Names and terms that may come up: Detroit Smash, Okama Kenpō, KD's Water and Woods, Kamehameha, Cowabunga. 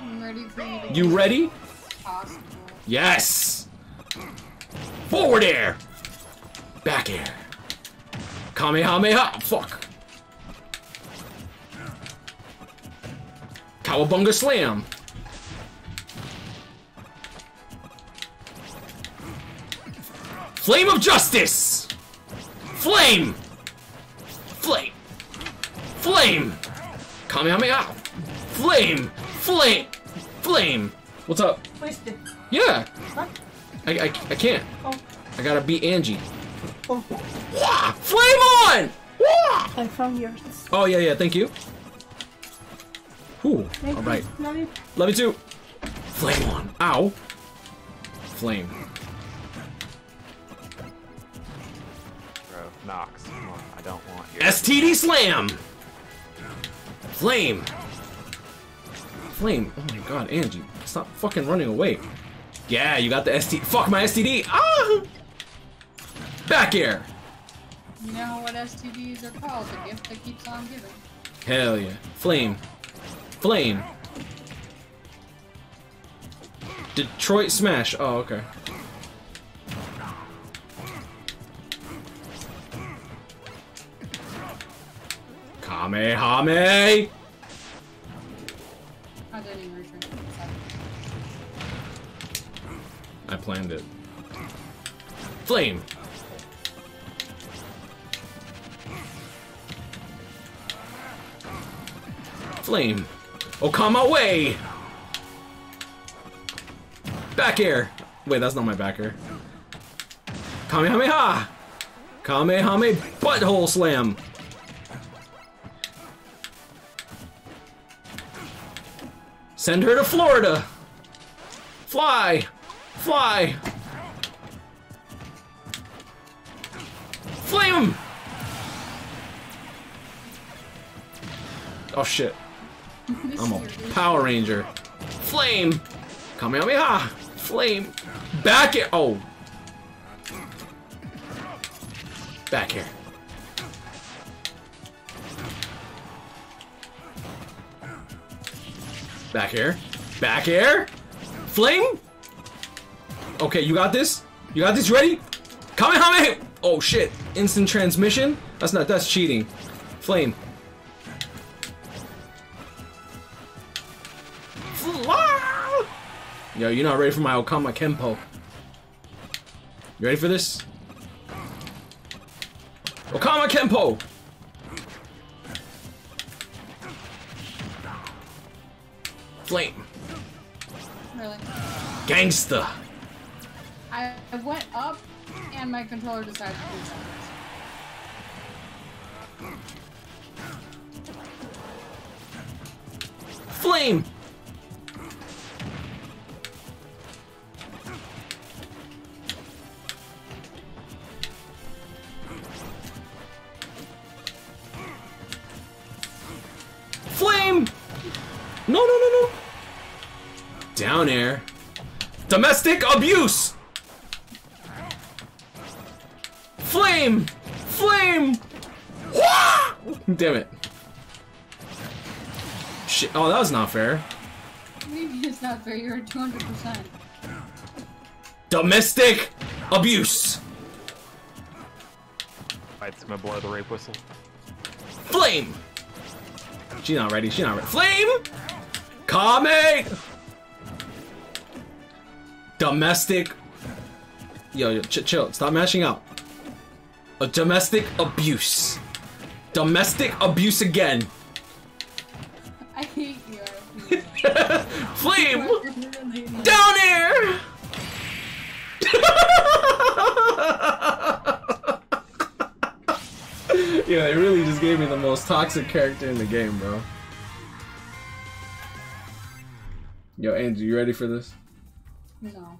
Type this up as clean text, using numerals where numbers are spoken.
I'm ready for you to You ready? Possible. Yes! Forward air! Back air. Kamehameha! Fuck! Cowabunga slam! Flame of justice! Flame! Flame! Flame! Kamehameha! Flame! Flame! Flame! What's up? Wasted. Yeah! What? I can't. Oh. I gotta beat Angie. Oh. Yeah! Flame on! Yeah! I found yours. Oh, yeah, yeah, thank you. Ooh, alright. Love you too! Flame on! Ow! Flame. Knox. I don't want you. STD slam! Flame! Flame! Oh my god, Angie. Stop fucking running away. Yeah, you got the STD. Fuck my STD! Ah! Back air! You know what STDs are called? The gift that keeps on giving. Hell yeah. Flame. Flame. Detroit Smash. Oh, okay. Kamehame! I planned it. Flame! Flame! Okama way! Back air! Wait, that's not my back air. Kamehameha! Kamehame butthole slam! Send her to Florida! Fly! Fly! Flame! Oh shit. I'm a Power Ranger. Flame! Kamehameha! Flame! Back air! Oh! Back air. Back air. Back air. Flame. Okay, you got this. You got this. You ready? Kamehameha. Oh shit. Instant transmission. That's not. That's cheating. Flame. Yo, you're not ready for my Okama Kenpō. You ready for this? Okama Kenpō. Flame. Really? Gangsta. I went up and my controller decided to do something. Flame. Flame. No, no, no, no. Down air. Domestic abuse! Flame! Flame! Wah! Damn it. Shit. Oh, that was not fair. Maybe it's not fair. You're at 200%. Domestic abuse! Alright, it's gonna blow the rape whistle. Flame! She's not ready. She's not ready. Flame! Comment! Domestic. Yo, chill. Stop mashing out. A domestic abuse. Domestic abuse again. I hate you. Flame! Down air! Yeah, they really just gave me the most toxic character in the game, bro. Yo, Andrew, you ready for this? No.